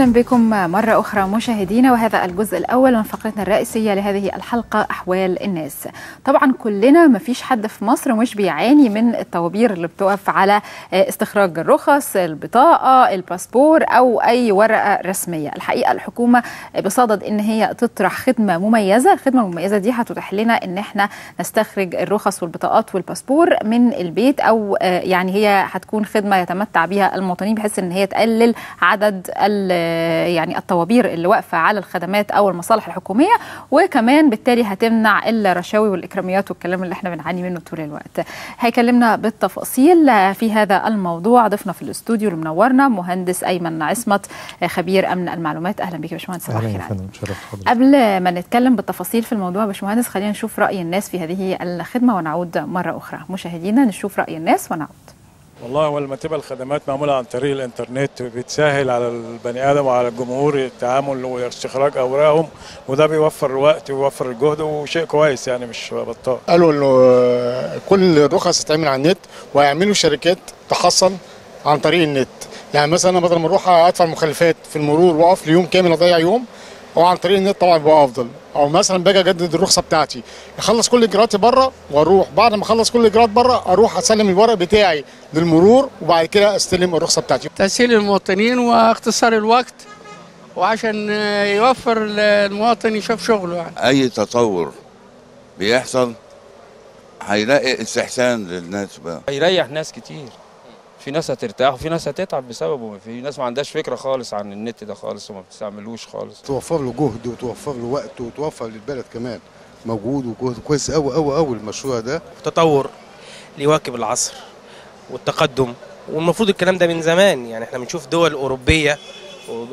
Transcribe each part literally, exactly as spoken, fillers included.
أهلا بكم مرة أخرى مشاهدينا، وهذا الجزء الأول من فقرتنا الرئيسية لهذه الحلقة أحوال الناس. طبعا كلنا مفيش حد في مصر مش بيعاني من الطوابير اللي بتقف على استخراج الرخص، البطاقة، الباسبور أو أي ورقة رسمية. الحقيقة الحكومة بصدد إن هي تطرح خدمة مميزة، الخدمة المميزة دي هتتيح لنا إن احنا نستخرج الرخص والبطاقات والباسبور من البيت، أو يعني هي هتكون خدمة يتمتع بها المواطنين بحيث إن هي تقلل عدد يعني الطوابير اللي واقفه على الخدمات او المصالح الحكوميه، وكمان بالتالي هتمنع الرشاوي والاكراميات والكلام اللي احنا بنعاني منه طول الوقت. هيكلمنا بالتفاصيل في هذا الموضوع ضيفنا في الاستوديو اللي منورنا مهندس ايمن عصمت خبير امن المعلومات. اهلا بيك يا باشمهندس، صباح الخير. قبل ما نتكلم بالتفاصيل في الموضوع يا باشمهندس، خلينا نشوف راي الناس في هذه الخدمه ونعود مره اخرى. مشاهدينا نشوف راي الناس ونعود. والله اول ما تبقى الخدمات معموله عن طريق الانترنت بتسهل على البني ادم وعلى الجمهور التعامل واستخراج اوراقهم، وده بيوفر وقت ويوفر جهد وشيء كويس، يعني مش بطال. قالوا انه كل الرخص هتتعمل على النت، وهيعملوا شركات تحصل عن طريق النت. يعني مثلا انا بدل ما اروح ادفع مخالفات في المرور واقف ليوم كامل اضيع يوم، او عن طريق النت طبعا بيبقى افضل. او مثلا باجي اجدد الرخصه بتاعتي، اخلص كل اجراءاتي بره واروح، بعد ما اخلص كل الاجراءات بره اروح اسلم الورق بتاعي للمرور وبعد كده استلم الرخصه بتاعتي. تسهيل المواطنين واختصار الوقت، وعشان يوفر المواطن يشوف شغله. يعني اي تطور بيحصل هيلاقي استحسان للناس، بقى هيريح ناس كتير. في ناس هترتاح وفي ناس هتتعب بسببه، في ناس ما عندهاش فكره خالص عن النت ده خالص وما بتستعملوش خالص. توفر له جهد وتوفر له وقت وتوفر للبلد كمان موجود وجهد كويس قوي قوي قوي. المشروع ده تطور ليواكب العصر والتقدم، والمفروض الكلام ده من زمان. يعني احنا بنشوف دول اوروبيه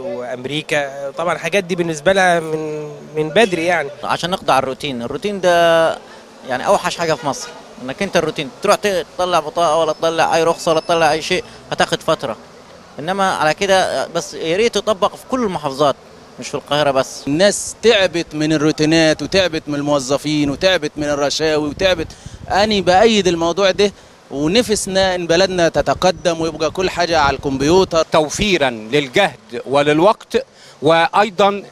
وامريكا، طبعا الحاجات دي بالنسبه لها من من بدري. يعني عشان نقضي على الروتين، الروتين ده يعني اوحش حاجه في مصر، انك انت الروتين تروح تطلع بطاقه ولا تطلع اي رخصه ولا تطلع اي شيء، هتاخد فتره. انما على كده بس يا ريت يطبق في كل المحافظات مش في القاهره بس. الناس تعبت من الروتينات وتعبت من الموظفين وتعبت من الرشاوي وتعبت. انا بايد الموضوع ده، ونفسنا ان بلدنا تتقدم ويبقى كل حاجه على الكمبيوتر، توفيرا للجهد وللوقت، وايضا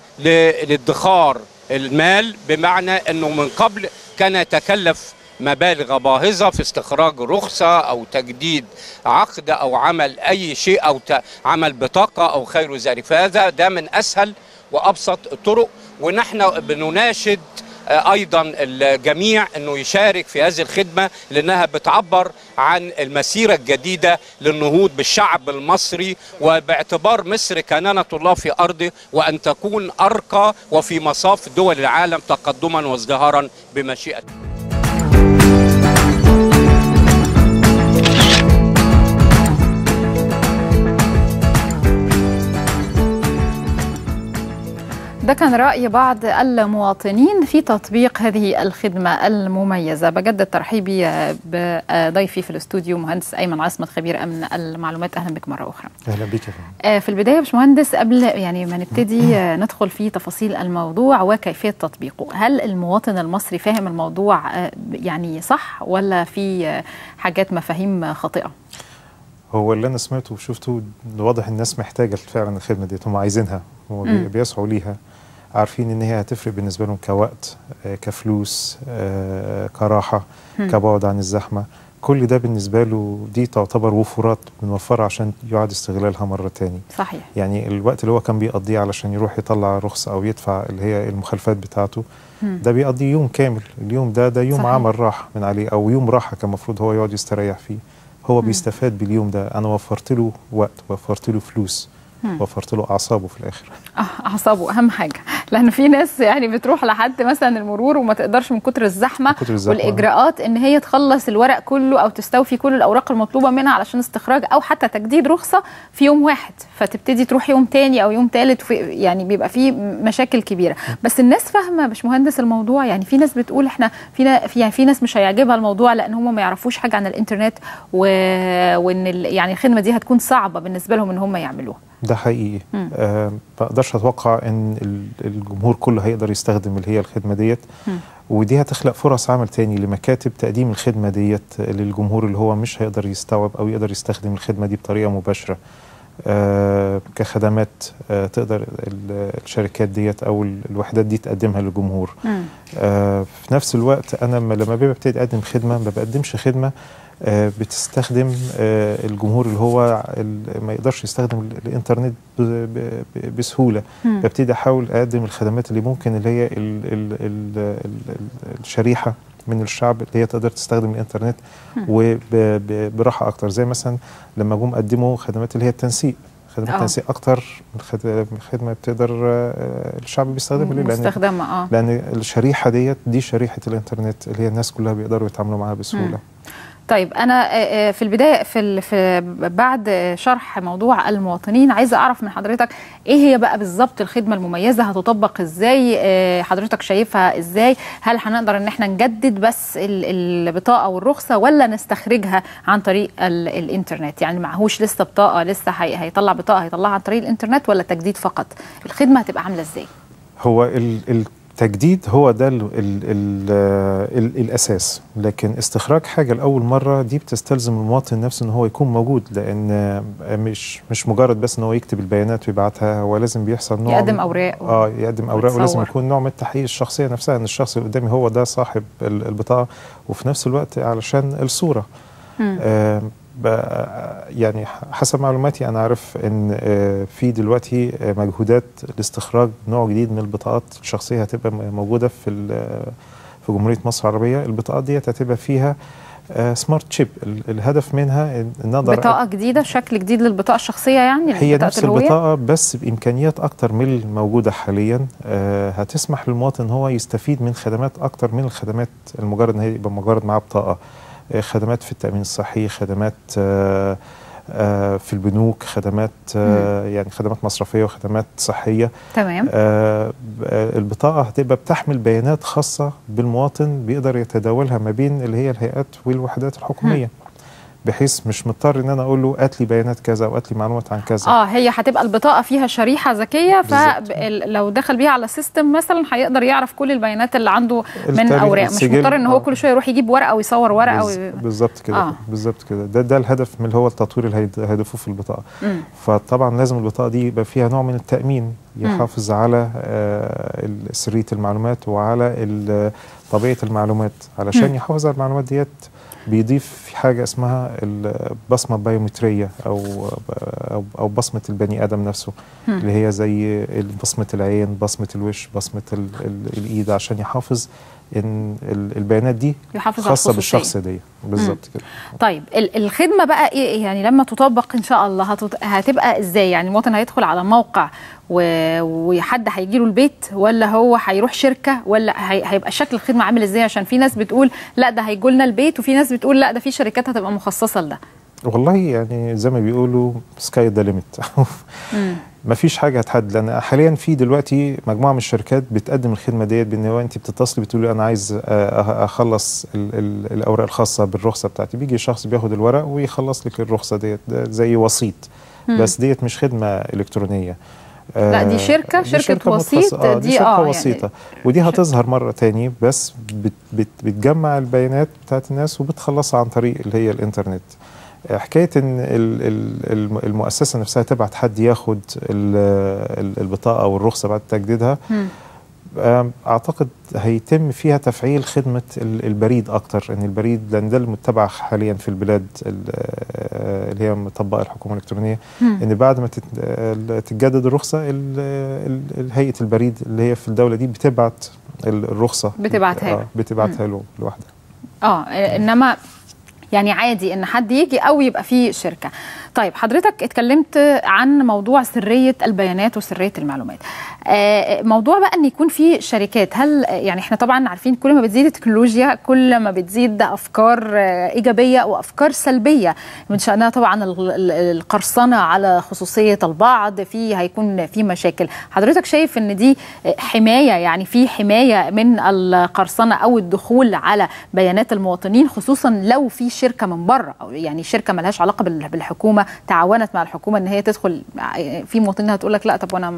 لادخار المال. بمعنى انه من قبل كان يتكلف مبالغ باهظة في استخراج رخصة أو تجديد عقد أو عمل أي شيء أو عمل بطاقة أو غير ذلك، فهذا ده من أسهل وأبسط الطرق. ونحن بنناشد أيضا الجميع أنه يشارك في هذه الخدمة، لأنها بتعبر عن المسيرة الجديدة للنهوض بالشعب المصري، وباعتبار مصر كنانة الله في أرضه، وأن تكون أرقى وفي مصاف دول العالم تقدما وازدهارا بمشيئته. ده كان رأي بعض المواطنين في تطبيق هذه الخدمة المميزة. بجدد ترحيبي بضيفي في الاستوديو مهندس أيمن عصمت خبير أمن المعلومات. أهلا بك مرة أخرى. أهلا بك يا فندم. في البداية يا باشمهندس، قبل يعني ما نبتدي ندخل في تفاصيل الموضوع وكيفية تطبيقه، هل المواطن المصري فاهم الموضوع يعني صح ولا في حاجات مفاهيم خاطئة؟ هو اللي أنا سمعته وشفته واضح الناس محتاجة فعلا الخدمة دي، هم عايزينها وبيسعوا ليها، عارفين ان هي هتفرق بالنسبه لهم كوقت، كفلوس، كراحه، كبعد عن الزحمه. كل ده بالنسبه له دي تعتبر وفرات بنوفرها عشان يعاد استغلالها مره تاني. صحيح. يعني الوقت اللي هو كان بيقضيه علشان يروح يطلع رخصه او يدفع اللي هي المخالفات بتاعته، ده بيقضي يوم كامل. اليوم ده ده يوم صحيح. عمل راح من عليه، او يوم راحه كان المفروض هو يقعد يستريح فيه. هو بيستفاد باليوم ده، انا وفرت له وقت، وفرت له فلوس، وفرت له اعصابه في الاخر. اه اعصابه اهم حاجه، لان في ناس يعني بتروح لحد مثلا المرور وما تقدرش من كتر الزحمه, كتر الزحمة والاجراءات ان هي تخلص الورق كله او تستوفي كل الاوراق المطلوبه منها علشان استخراج او حتى تجديد رخصه في يوم واحد، فتبتدي تروح يوم تاني او يوم تالت، يعني بيبقى فيه مشاكل كبيره. بس الناس فاهمه يا باشمهندس الموضوع؟ يعني في ناس بتقول احنا في في, في ناس مش هيعجبها الموضوع لان هم ما يعرفوش حاجه عن الانترنت، و... وان ال... يعني الخدمه دي هتكون صعبه بالنسبه لهم ان هم يعملوها. ده حقيقي. أه ما اقدرش اتوقع ان الجمهور كله هيقدر يستخدم اللي هي الخدمه ديت، ودي هتخلق فرص عمل تاني لمكاتب تقديم الخدمه ديت للجمهور اللي هو مش هيقدر يستوعب او يقدر يستخدم الخدمه دي بطريقه مباشره. كخدمات تقدر الشركات ديت او الوحدات دي تقدمها للجمهور. في نفس الوقت انا لما ببتدي اقدم خدمه ما بقدمش خدمه بتستخدم الجمهور اللي هو ما يقدرش يستخدم الانترنت بسهوله. ببتدي احاول اقدم الخدمات اللي ممكن اللي هي الشريحه من الشعب اللي هي تقدر تستخدم الانترنت وبراحه اكتر، زي مثلا لما جم قدموا خدمات اللي هي التنسيق، خدمات أوه. التنسيق اكتر من خدمه بتقدر الشعب بيستخدمها ليه، لان آه. لان الشريحه ديت دي شريحه الانترنت اللي هي الناس كلها بيقدروا يتعاملوا معاها بسهوله. مم. طيب انا في البدايه في, في بعد شرح موضوع المواطنين عايزه اعرف من حضرتك ايه هي بقى بالظبط الخدمه المميزه، هتطبق ازاي، حضرتك شايفها ازاي؟ هل هنقدر ان احنا نجدد بس البطاقه والرخصه ولا نستخرجها عن طريق الانترنت؟ يعني معهوش لسه بطاقه، لسه هيطلع بطاقه هيطلعها عن طريق الانترنت ولا تجديد فقط؟ الخدمه هتبقى عامله ازاي؟ هو ال ال تجديد هو ده ال ال ال الاساس، لكن استخراج حاجه لاول مره دي بتستلزم المواطن نفسه ان هو يكون موجود، لان مش مش مجرد بس ان هو يكتب البيانات ويبعتها، هو لازم بيحصل نوع يقدم اوراق اه يقدم اوراق، ولازم يكون نوع من التحقيق الشخصيه نفسها ان الشخص اللي قدامي هو ده صاحب البطاقه، وفي نفس الوقت علشان الصوره. آه يعني حسب معلوماتي انا عارف ان في دلوقتي مجهودات لاستخراج نوع جديد من البطاقات الشخصيه هتبقى موجوده في في جمهوريه مصر العربيه. البطاقات دي هتبقى فيها سمارت شيب، الهدف منها ان نقدر بطاقه جديده، شكل جديد للبطاقه الشخصيه، يعني هي نفس البطاقه بس بامكانيات اكتر من الموجوده حاليا. هتسمح للمواطن ان هو يستفيد من خدمات اكتر من الخدمات المجرد ان هي يبقى مجرد معاه بطاقه، خدمات في التأمين الصحي، خدمات في البنوك، خدمات يعني خدمات مصرفية وخدمات صحية. تمام. البطاقة هتبقى بتحمل بيانات خاصة بالمواطن بيقدر يتداولها ما بين اللي هي الهيئات والوحدات الحكومية، بحيث مش مضطر ان انا اقول له هات لي بيانات كذا او هات لي معلومات عن كذا. اه هي هتبقى البطاقه فيها شريحه ذكيه، فلو دخل بيها على سيستم مثلا هيقدر يعرف كل البيانات اللي عنده من اوراق، مش مضطر ان هو كل شويه يروح يجيب ورقه ويصور ورقه وي... بالظبط كده. آه. بالظبط كده، ده ده الهدف من اللي هو التطوير اللي هيضيفوه في البطاقه. م. فطبعا لازم البطاقه دي يبقى فيها نوع من التامين يحافظ م. على سريه المعلومات وعلى طبيعه المعلومات، علشان م. يحافظ على المعلومات ديت بيضيف حاجه اسمها البصمه البيومتريه او او بصمه البني ادم نفسه، م. اللي هي زي بصمه العين، بصمه الوش، بصمه ال ال الايد، عشان يحافظ ان البيانات دي خاصه بالشخص دي. بالظبط كده. طيب الخدمه بقى ايه يعني لما تطبق ان شاء الله هتبقى ازاي؟ يعني المواطن هيدخل على موقع وحد هيجي له البيت، ولا هو هيروح شركه، ولا هيبقى شكل الخدمه عامل ازاي؟ عشان في ناس بتقول لا ده هيجي لنا البيت، وفي ناس بتقول لا ده في شركات هتبقى مخصصه لده. والله يعني زي ما بيقولوا سكاي ذا ليميت. ما فيش حاجه هتحدد، لان حاليا في دلوقتي مجموعه من الشركات بتقدم الخدمه ديت، بان هو انت بتتصلي بتقولي انا عايز اخلص ال ال الاوراق الخاصه بالرخصه بتاعتي، بيجي شخص بياخد الورق ويخلص لك الرخصه ديت، ده زي وسيط، بس ديت مش خدمه الكترونيه. آه لا دي شركه شركه, شركة وسيط آه دي, دي شركه آه وسيطه يعني، ودي هتظهر مره تاني، بس بت بت بتجمع البيانات بتاعت الناس وبتخلصها عن طريق اللي هي الانترنت. حكايه ان المؤسسه نفسها تبعت حد ياخد البطاقه والرخصه بعد تجديدها، اعتقد هيتم فيها تفعيل خدمه البريد اكتر، ان البريد لان ده المتبع حاليا في البلاد اللي هي مطبقه الحكومه الالكترونيه، ان بعد ما تتجدد الرخصه هيئه البريد اللي هي في الدوله دي بتبعت الرخصه بتبعتها بتبعتها له لوحدها. اه انما يعني عادي ان حد يجي او يبقى فيه شركه. طيب حضرتك اتكلمت عن موضوع سريه البيانات وسريه المعلومات. موضوع بقى ان يكون في شركات، هل يعني احنا طبعا عارفين كل ما بتزيد التكنولوجيا كل ما بتزيد افكار ايجابيه وافكار سلبيه، من شانها طبعا القرصنه على خصوصيه البعض، في هيكون في مشاكل. حضرتك شايف ان دي حمايه، يعني في حمايه من القرصنه او الدخول على بيانات المواطنين، خصوصا لو في شركه من بره، او يعني شركه مالهاش علاقه بالحكومه تعاونت مع الحكومه ان هي تدخل في مواطنين، هتقول لك لا طب وانا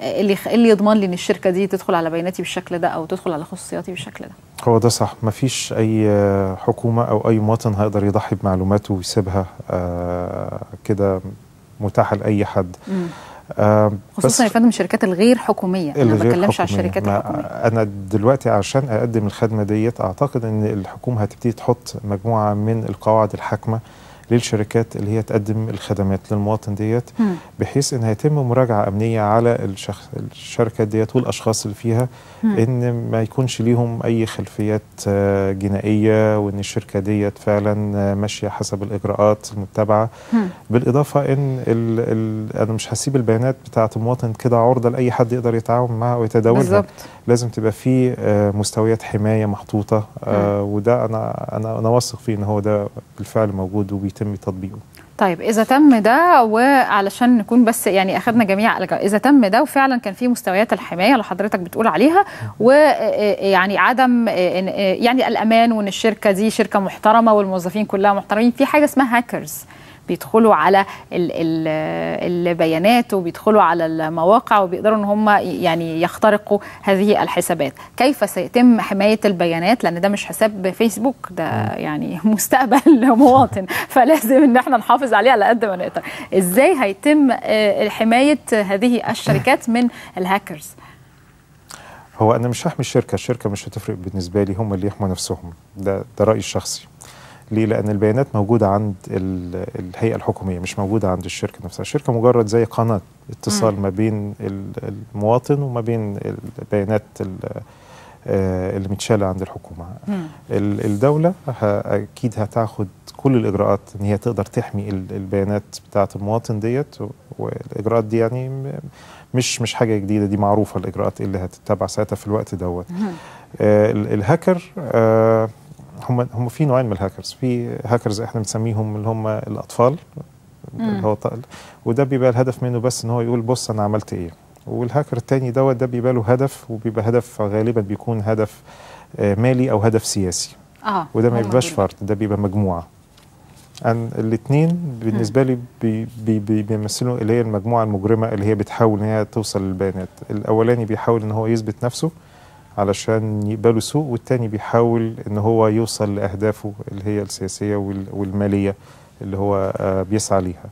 اللي اللي يضمن لي ان الشركه دي تدخل على بياناتي بالشكل ده او تدخل على خصوصياتي بالشكل ده؟ هو ده صح، ما فيش اي حكومه او اي مواطن هيقدر يضحي بمعلوماته ويسيبها آه كده متاحه لاي حد. آه خصوصا يا فندم الشركات الغير حكوميه، الغير انا ما بتكلمش على الشركات الحكوميه. انا دلوقتي عشان اقدم الخدمه ديت اعتقد ان الحكومه هتبتدي تحط مجموعه من القواعد الحاكمه للشركات اللي هي تقدم الخدمات للمواطن ديت، بحيث ان هيتم مراجعه امنيه على الشخ... الشركات ديت والاشخاص اللي فيها، مم. ان ما يكونش ليهم اي خلفيات جنائيه، وان الشركه ديت فعلا ماشيه حسب الاجراءات المتبعه. مم. بالاضافه ان ال... ال... انا مش هسيب البيانات بتاعه المواطن كده عرضه لاي حد يقدر يتعاون معها ويتداولها. بالظبط. لازم تبقى في مستويات حمايه محطوطه، آه وده انا انا انا واثق فيه ان هو ده بالفعل موجود وبيتم تطبيقه. طيب إذا تم ده، وعلشان نكون بس يعني أخذنا جميع، إذا تم ده وفعلا كان في مستويات الحماية اللي حضرتك بتقول عليها، ويعني عدم يعني الأمان، وإن الشركة دي شركة محترمة والموظفين كلها محترمين، في حاجة اسمها هاكرز بيدخلوا على البيانات وبيدخلوا على المواقع وبيقدروا ان هم يعني يخترقوا هذه الحسابات. كيف سيتم حماية البيانات؟ لان ده مش حساب فيسبوك، ده يعني مستقبل مواطن، فلازم ان احنا نحافظ عليه على قد ما نقدر. ازاي هيتم حماية هذه الشركات من الهاكرز؟ هو انا مش هحمي الشركة، الشركة مش هتفرق بالنسبة لي، هم اللي يحموا نفسهم، ده ده رأيي الشخصي. ليه؟ لأن البيانات موجودة عند الهيئة الحكومية، مش موجودة عند الشركة نفسها. الشركة مجرد زي قناة اتصال ما بين المواطن وما بين البيانات اللي متشالة عند الحكومة. الدولة أكيد هتاخد كل الإجراءات إن هي تقدر تحمي البيانات بتاعة المواطن ديت، والإجراءات دي يعني مش مش حاجة جديدة، دي معروفة الإجراءات اللي هتتبع ساعتها في الوقت دوت. الهاكر هم هم في نوعين من الهاكرز، في هاكرز احنا بنسميهم اللي هم الاطفال، اللي هو وده بيبقى الهدف منه بس ان هو يقول بص انا عملت ايه، والهاكر الثاني دوت ده بيبقى له هدف، وبيبقى هدف غالبا بيكون هدف مالي او هدف سياسي. اه وده ما بيبقاش فرد، ده بيبقى مجموعه. الاثنين بالنسبه لي بي بي بيمثلوا اللي هي المجموعه المجرمه اللي هي بتحاول ان هي توصل للبيانات. الاولاني بيحاول ان هو يثبت نفسه علشان يقبلوا سوق، والتاني بيحاول ان هو يوصل لاهدافه اللي هي السياسيه والماليه اللي هو بيسعى ليها.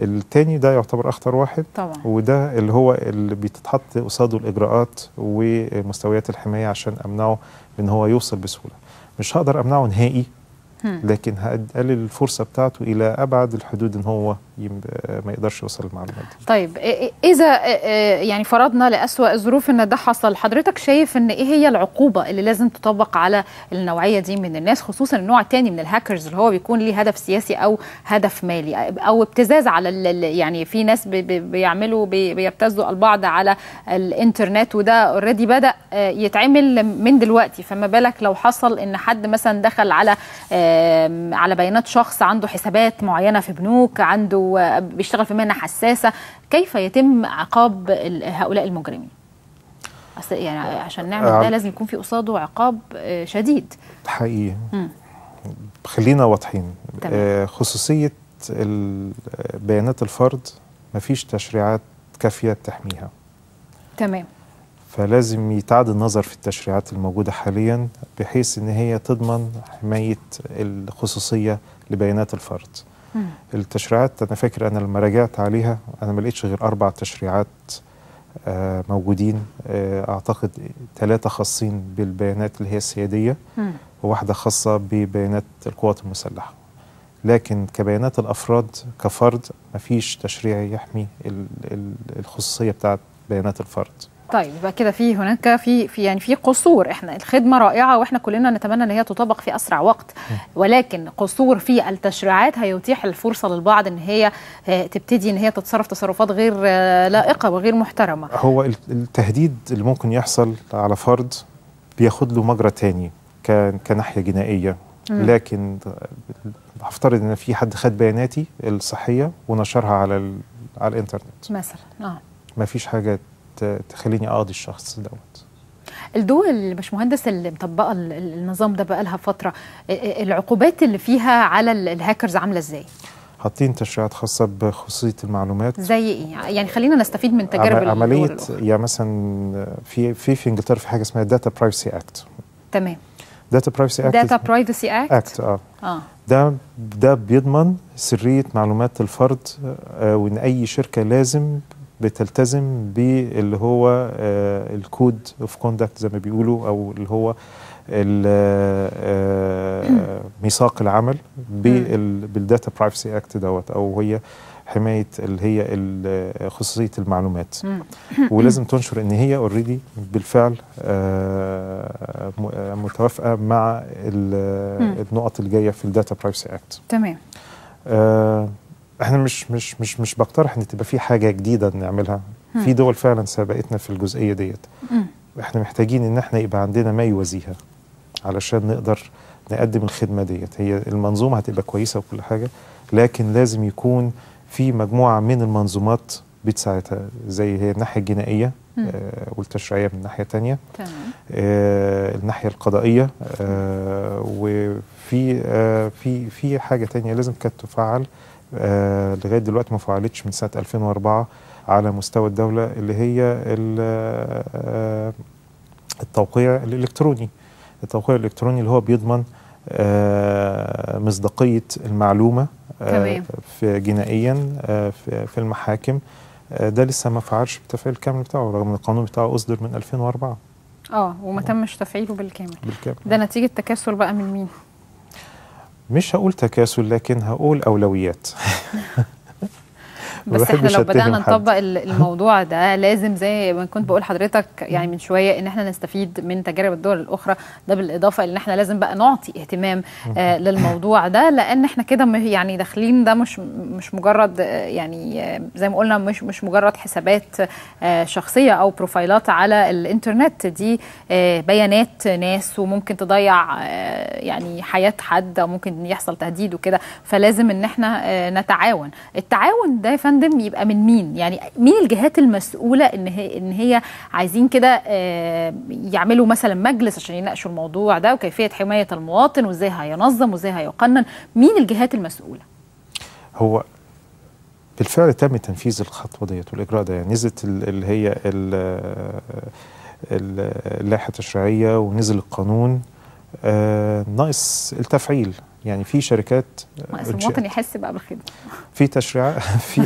التاني ده يعتبر اخطر واحد طبعا، وده اللي هو اللي بتتحط قصاده الاجراءات ومستويات الحمايه عشان امنعه ان هو يوصل بسهوله. مش هقدر امنعه نهائي، لكن هقلل الفرصه بتاعته الى ابعد الحدود ان هو ما يقدرش يوصل المعلومات دي. طيب اذا يعني فرضنا لأسوأ الظروف ان ده حصل، حضرتك شايف ان ايه هي العقوبه اللي لازم تطبق على النوعيه دي من الناس، خصوصا النوع الثاني من الهاكرز اللي هو بيكون ليه هدف سياسي او هدف مالي او ابتزاز على يعني في ناس بيعملوا بيبتزوا البعض على الانترنت، وده اوريدي بدا يتعمل من دلوقتي، فما بالك لو حصل ان حد مثلا دخل على على بيانات شخص عنده حسابات معينه في بنوك، عنده بيشتغل في مهنه حساسه، كيف يتم عقاب هؤلاء المجرمين؟ اصل يعني عشان نعمل ده لازم يكون في قصاده عقاب شديد حقيقي. م. خلينا واضحين، خصوصيه بيانات الفرد مفيش تشريعات كافيه تحميها. تمام. فلازم يتعاد النظر في التشريعات الموجوده حاليا بحيث ان هي تضمن حمايه الخصوصيه لبيانات الفرد. التشريعات انا فاكر انا لما راجعت عليها انا ما لقيتش غير اربع تشريعات آه موجودين، آه اعتقد ثلاثه خاصين بالبيانات اللي هي السياديه، م. وواحده خاصه ببيانات القوات المسلحه. لكن كبيانات الافراد كفرد ما فيش تشريع يحمي الخصوصيه بتاعت بيانات الفرد. طيب يبقى كده في هناك في في يعني في قصور. احنا الخدمه رائعه واحنا كلنا نتمنى ان هي تطبق في اسرع وقت، ولكن قصور في التشريعات هيتيح الفرصه للبعض ان هي تبتدي ان هي تتصرف تصرفات غير لائقه وغير محترمه. هو التهديد اللي ممكن يحصل على فرد بياخد له مجرى تاني كناحيه جنائيه، لكن هفترض ان في حد خد بياناتي الصحيه ونشرها على على الانترنت مثلا، اه ما فيش حاجه تخليني اقاضي الشخص دوت. الدول يا باشمهندس اللي مطبقه النظام ده بقى لها فتره، العقوبات اللي فيها على الهاكرز عامله ازاي؟ حاطين تشريعات خاصه بخصوصيه المعلومات. زي ايه؟ يعني خلينا نستفيد من تجارب عم عمليه الدول. يعني مثلا في في في انجلترا في حاجه اسمها Data Privacy Act. تمام. داتا برايفسي اكت داتا برايفسي اكت اه ده ده بيضمن سريه معلومات الفرد، آه وان اي شركه لازم بتلتزم باللي هو آه الكود اوف كوندكت زي ما بيقولوا، او اللي هو ميثاق العمل بالداتا برايفسي اكت دوت، او هي حمايه اللي هي خصوصيه المعلومات. ولازم تنشر ان هي اوريدي بالفعل متوافقه مع النقط اللي جايه في الداتا برايفسي اكت. تمام. احنا مش مش مش مش بقترح ان تبقى في حاجه جديده نعملها، في دول فعلا سبقتنا في الجزئيه ديت. احنا محتاجين ان احنا يبقى عندنا ما يوازيها علشان نقدر نقدم الخدمه ديت. هي المنظومه هتبقى كويسه وكل حاجه، لكن لازم يكون في مجموعه من المنظومات بتساعدها، زي هي الناحيه الجنائيه آه والتشريعيه من ناحيه ثانيه، آه الناحيه القضائيه، آه وفي آه في في حاجه ثانيه لازم كانت تفعل آه لغايه دلوقتي ما فعلتش من سنه ألفين وأربعة على مستوى الدولة، اللي هي التوقيع الإلكتروني. التوقيع الإلكتروني اللي هو بيضمن مصداقية المعلومة في جنائيا في المحاكم، ده لسه ما فعلش بالتفعيل الكامل بتاعه، رغم ان القانون بتاعه أصدر من ألفين وأربعة. اه وما تمش تفعيله بالكامل. بالكامل. ده نتيجة تكاسل بقى من مين؟ مش هقول تكاسل، لكن هقول أولويات. بس احنا لو بدأنا نطبق الموضوع ده لازم، زي ما كنت بقول لحضرتك يعني من شوية، ان احنا نستفيد من تجارب الدول الأخرى. ده بالإضافة ان احنا لازم بقى نعطي اهتمام آه للموضوع ده، لأن احنا كده يعني داخلين ده مش مش مجرد يعني زي ما قلنا مش مش مجرد حسابات آه شخصية أو بروفايلات على الإنترنت، دي آه بيانات ناس، وممكن تضيع آه يعني حياة حد، أو ممكن يحصل تهديد وكده. فلازم ان احنا آه نتعاون. التعاون ده فندم يبقى من مين؟ يعني مين الجهات المسؤوله ان هي ان هي عايزين كده يعملوا مثلا مجلس عشان يناقشوا الموضوع ده وكيفيه حمايه المواطن وازاي هينظم وازاي هيقنن؟ مين الجهات المسؤوله؟ هو بالفعل تم تنفيذ الخطوه ديت والاجراء ده، يعني نزلت اللي هي اللائحه التشريعيه ونزل القانون، ناقص التفعيل. يعني في شركات المواطن يحس بقى بالخدمه، في تشريع، في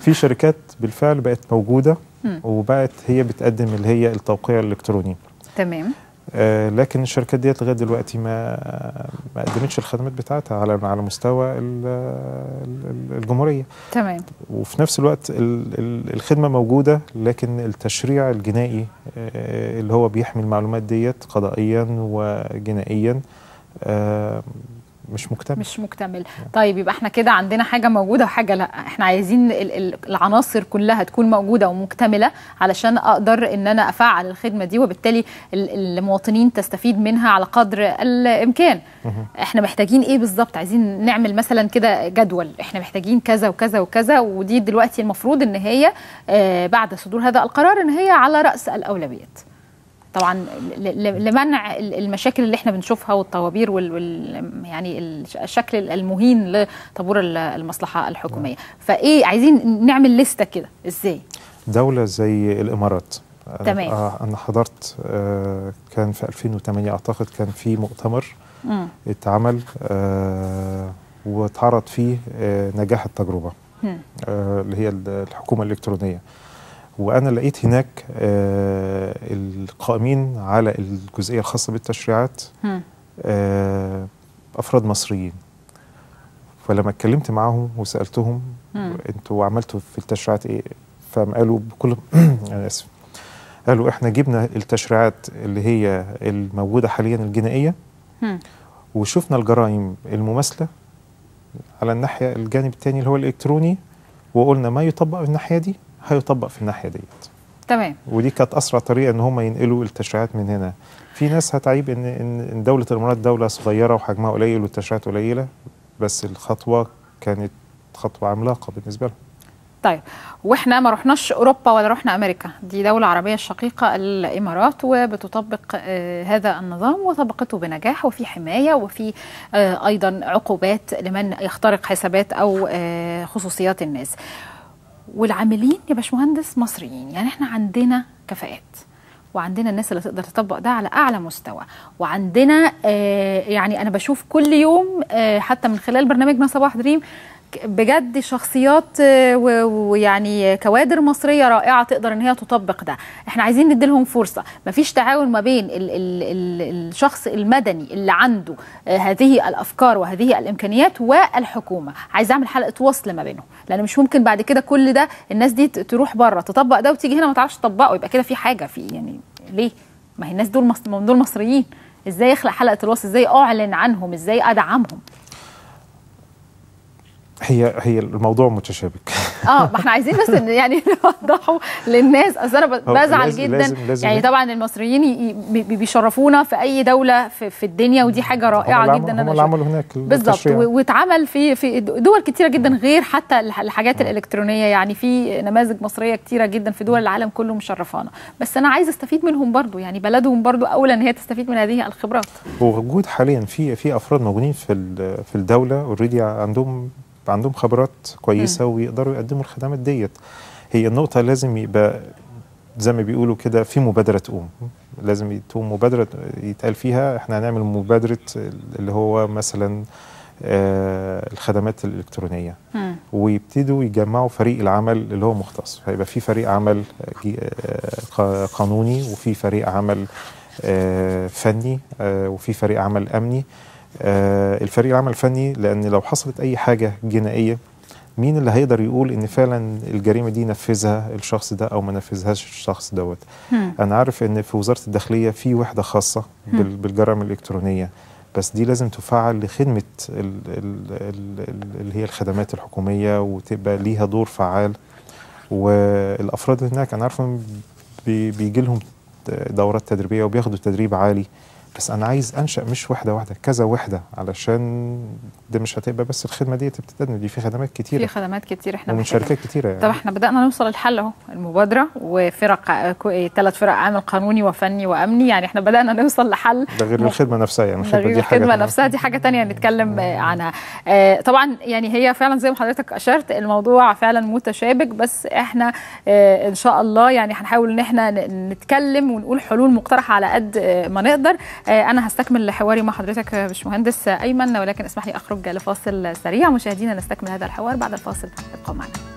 في شركات بالفعل بقت موجوده وبقت هي بتقدم اللي هي التوقيع الالكتروني. تمام. آه لكن الشركات ديت لغايه دلوقتي ما ما قدمتش الخدمات بتاعتها على على مستوى الجمهوريه. تمام. وفي نفس الوقت الخدمه موجوده، لكن التشريع الجنائي آه اللي هو بيحمي المعلومات ديت قضائيا وجنائيا آه مش مكتمل. مش مكتمل. طيب يبقى احنا كده عندنا حاجه موجوده وحاجه لا، احنا عايزين العناصر كلها تكون موجوده ومكتمله علشان اقدر ان انا افعل الخدمه دي، وبالتالي المواطنين تستفيد منها على قدر الامكان. احنا محتاجين ايه بالظبط؟ عايزين نعمل مثلا كده جدول، احنا محتاجين كذا وكذا وكذا، ودي دلوقتي المفروض ان هي اه بعد صدور هذا القرار ان هي على راس الاولويات. طبعا لمنع المشاكل اللي احنا بنشوفها والطوابير وال يعني الشكل المهين لطابور المصلحه الحكوميه. فايه عايزين نعمل لسته كده ازاي؟ دوله زي الامارات. تمام. انا حضرت كان في ألفين وثمانية اعتقد، كان في مؤتمر م. اتعمل واتعرض فيه نجاح التجربه م. اللي هي الحكومه الالكترونيه، وانا لقيت هناك آه القائمين على الجزئيه الخاصه بالتشريعات آه افراد مصريين. فلما اتكلمت معاهم وسالتهم انتوا عملتوا في التشريعات ايه؟ فقالوا بكل انا اسف، قالوا احنا جبنا التشريعات اللي هي الموجوده حاليا الجنائيه، وشفنا الجرائم المماثله على الناحيه الجانب الثاني اللي هو الالكتروني، وقلنا ما يطبق من الناحيه دي هيطبق في الناحيه ديت. تمام. ودي كانت اسرع طريقه ان هم ينقلوا التشريعات من هنا. في ناس هتعيب ان ان دوله الامارات دوله صغيره وحجمها قليل والتشريعات قليله، بس الخطوه كانت خطوه عملاقه بالنسبه لهم. طيب، واحنا ما رحناش اوروبا ولا رحنا امريكا، دي دوله عربيه الشقيقه الامارات، وبتطبق آه هذا النظام وطبقته بنجاح، وفي حمايه، وفي آه ايضا عقوبات لمن يخترق حسابات او آه خصوصيات الناس. والعاملين يا باشمهندس مصريين، يعني احنا عندنا كفاءات وعندنا الناس اللي تقدر تطبق ده على اعلى مستوى، وعندنا آه يعني انا بشوف كل يوم آه حتى من خلال برنامجنا صباح دريم بجد شخصيات ويعني كوادر مصريه رائعه تقدر ان هي تطبق ده. احنا عايزين نديلهم فرصه، مفيش تعاون ما بين ال ال ال الشخص المدني اللي عنده هذه الافكار وهذه الامكانيات والحكومه، عايز اعمل حلقه وصل ما بينهم، لان مش ممكن بعد كده كل ده الناس دي تروح بره تطبق ده وتيجي هنا ما تعرفش تطبقه، يبقى كده في حاجه في يعني ليه؟ ما هي الناس دول دول مصريين، ازاي اخلق حلقه الوصل؟ ازاي اعلن عنهم؟ ازاي ادعمهم؟ هي هي الموضوع متشابك. اه ما احنا عايزين بس يعني نوضحه للناس، اصل انا بزعل لازم جدا لازم لازم يعني طبعا المصريين بيشرفونا في اي دوله في, في الدنيا، ودي حاجه رائعه جدا. هم اللي عملوا هناك بالظبط، واتعمل في في دول كتيره جدا غير حتى الحاجات الالكترونيه، يعني في نماذج مصريه كتيره جدا في دول العالم كله مشرفانا، بس انا عايز استفيد منهم برضو، يعني بلدهم برضو اولى ان هي تستفيد من هذه الخبرات. ووجود حاليا في في افراد موجودين في في الدوله اوريدي عندهم عندهم خبرات كويسه ويقدروا يقدموا الخدمات ديت. هي النقطه لازم يبقى زي ما بيقولوا كده في مبادره تقوم، لازم تقوم مبادره يتقال فيها احنا هنعمل مبادره اللي هو مثلا آه الخدمات الالكترونيه، ويبتدوا يجمعوا فريق العمل اللي هو مختص، فيبقى في فريق عمل آه قانوني، وفي فريق عمل آه فني، آه وفي فريق عمل امني. آه الفريق العمل الفني، لان لو حصلت اي حاجه جنائيه مين اللي هيقدر يقول ان فعلا الجريمه دي نفذها الشخص ده او ما نفذهاش الشخص دوت. انا عارف ان في وزاره الداخليه في وحده خاصه بالجرائم الالكترونيه، بس دي لازم تفعل لخدمه ال ال ال اللي هي الخدمات الحكوميه، وتبقى ليها دور فعال. والافراد هناك انا عارف بيجي لهم دورات تدريبيه وبياخدوا تدريب عالي، بس أنا عايز أنشأ مش واحدة واحدة، كذا واحدة، علشان ده مش هتبقى بس الخدمة دي بتتقدم، دي في خدمات كتيرة، في خدمات كتيرة احنا ومن شركات كتيرة يعني. طب احنا بدأنا نوصل للحل أهو، المبادرة وفرق ثلاث فرق عامل قانوني وفني وأمني، يعني احنا بدأنا نوصل لحل ده غير م... الخدمة نفسها يعني، الخدمة دي حاجة، الخدمة نفسها دي حاجة تانية نتكلم عنها. آه طبعا يعني هي فعلا زي ما حضرتك أشرت الموضوع فعلا متشابك، بس احنا آه إن شاء الله يعني هنحاول إن احنا نتكلم ونقول حلول مقترحة على قد آه ما نقدر. أنا هستكمل حواري مع حضرتك باشمهندس أيمن، ولكن اسمح لي أخرج لفاصل سريع. مشاهدينا نستكمل هذا الحوار بعد الفاصل، ابقوا معنا.